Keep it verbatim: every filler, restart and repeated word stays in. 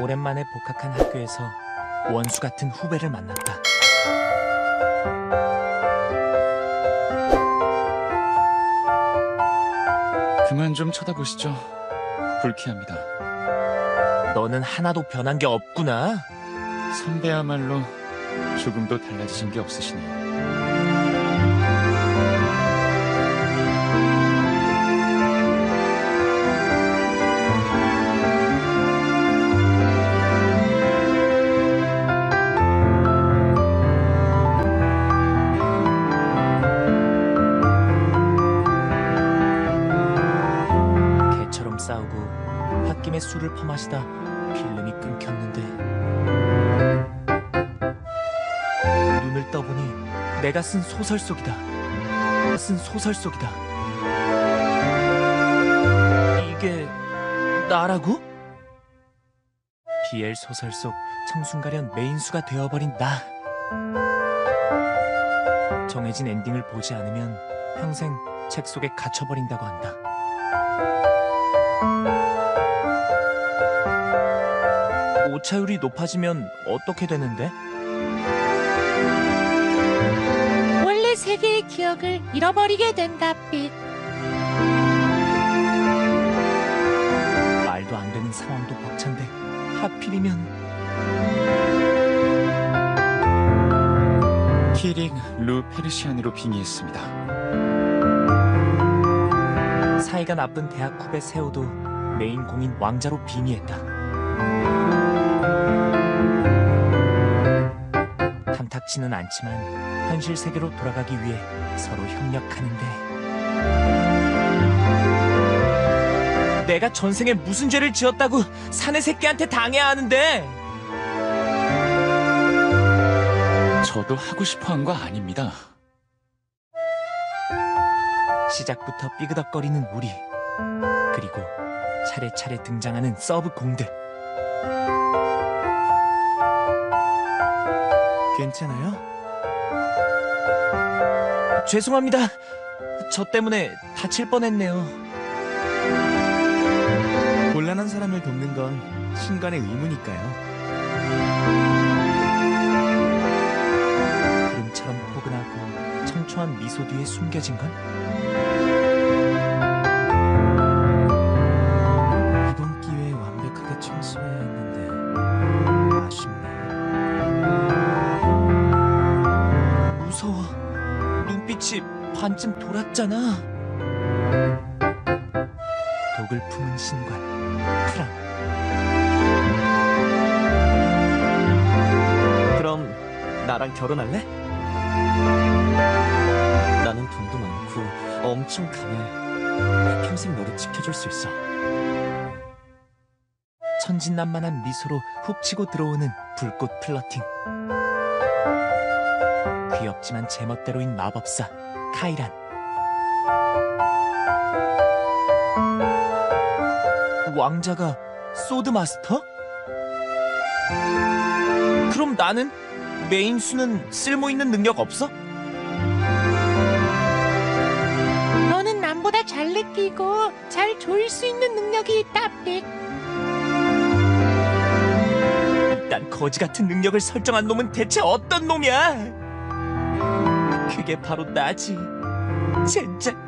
오랜만에 복학한 학교에서 원수 같은 후배를 만났다. 그만 좀 쳐다보시죠. 불쾌합니다. 너는 하나도 변한 게 없구나. 선배야말로 조금도 달라지신 게 없으시네요. 홧김에 술을 퍼마시다 필름이 끊겼는데, 눈을 떠보니 내가 쓴 소설 속이다. 쓴 소설 속이다. 이게 나라고? 비엘 소설 속 청순가련 메인수가 되어버린 나. 정해진 엔딩을 보지 않으면 평생 책 속에 갇혀버린다고 한다. 오차율이 높아지면 어떻게 되는데? 원래 세계의 기억을 잃어버리게 된다, 빛. 말도 안 되는 상황도 벅찬데 하필이면... 키링 루 페르시안으로 빙의했습니다. 사이가 나쁜 대학 후배 세호도 메인 공인 왕자로 빙의했다. 탐탁지는 않지만 현실 세계로 돌아가기 위해 서로 협력하는데, 내가 전생에 무슨 죄를 지었다고 사내 새끼한테 당해야 하는데. 저도 하고 싶어 한 거 아닙니다. 시작부터 삐그덕거리는 우리, 그리고 차례차례 등장하는 서브 공들. 괜찮아요? 죄송합니다. 저 때문에 다칠 뻔했네요. 곤란한 사람을 돕는 건 신간의 의무니까요. 구름처럼 포근하고 청초한 미소 뒤에 숨겨진 건? 이번 기회에 완벽하게 청소해야 했는데 아쉽네. 무서워. 눈빛이 반쯤 돌았잖아. 독을 품은 신관, 프랑. 그럼 나랑 결혼할래? 나는 돈도 많고 엄청 강해. 평생 너를 지켜줄 수 있어. 천진난만한 미소로 훅 치고 들어오는 불꽃 플러팅. 귀엽지만 제멋대로인 마법사 카이란. 왕자가 소드마스터? 그럼 나는? 메인수는 쓸모있는 능력 없어? 너는 남보다 잘 느끼고 잘 조일 수 있는 능력이 있다, 빅. 일단 거지같은 능력을 설정한 놈은 대체 어떤 놈이야? 그게 바로 나지, 젠장.